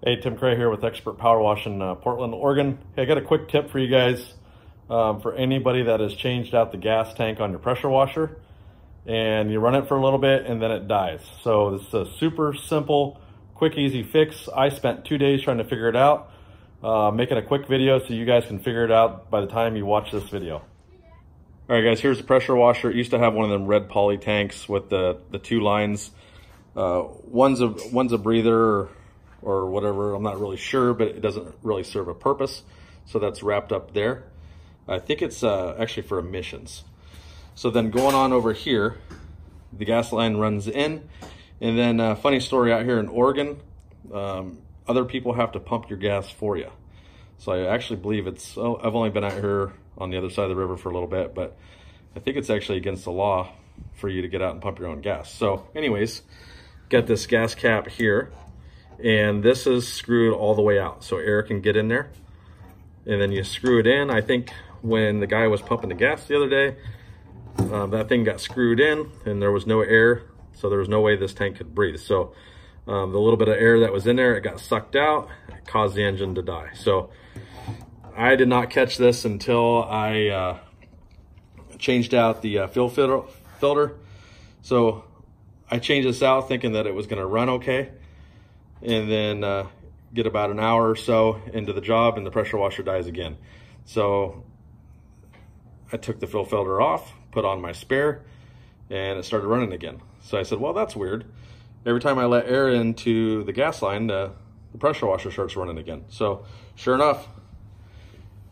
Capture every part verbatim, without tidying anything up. Hey, Tim Cray here with Expert Power Wash in uh, Portland, Oregon. Hey, I got a quick tip for you guys um, for anybody that has changed out the gas tank on your pressure washer and you run it for a little bit and then it dies. So this is a super simple, quick, easy fix. I spent two days trying to figure it out, uh, making a quick video so you guys can figure it out by the time you watch this video. All right, guys, here's the pressure washer. It used to have one of them red poly tanks with the, the two lines. Uh, one's, a, one's a breather or whatever, I'm not really sure, but it doesn't really serve a purpose. So that's wrapped up there. I think it's uh, actually for emissions. So then going on over here, the gas line runs in. And then uh, funny story out here in Oregon, um, other people have to pump your gas for you. So I actually believe it's, oh, I've only been out here on the other side of the river for a little bit, but I think it's actually against the law for you to get out and pump your own gas. So anyways, got this gas cap here. And this is screwed all the way out so air can get in there, and then you screw it in. I think when the guy was pumping the gas the other day, uh, that thing got screwed in and there was no air, so there was no way this tank could breathe. So um, the little bit of air that was in there, it got sucked out, it caused the engine to die. So I did not catch this until I uh, changed out the uh, fuel filter. So I changed this out thinking that it was going to run okay, and then uh, get about an hour or so into the job and the pressure washer dies again. So I took the fill filter off, put on my spare, and it started running again. So I said, well, that's weird. Every time I let air into the gas line, uh, the pressure washer starts running again. So sure enough,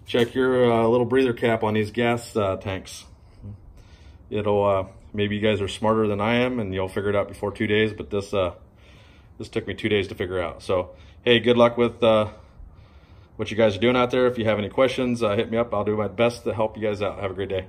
check your uh, little breather cap on these gas uh, tanks. It'll, uh, maybe you guys are smarter than I am and you'll figure it out before two days, but this, uh, This took me two days to figure out. So, hey, good luck with uh, what you guys are doing out there. If you have any questions, uh, hit me up. I'll do my best to help you guys out. Have a great day.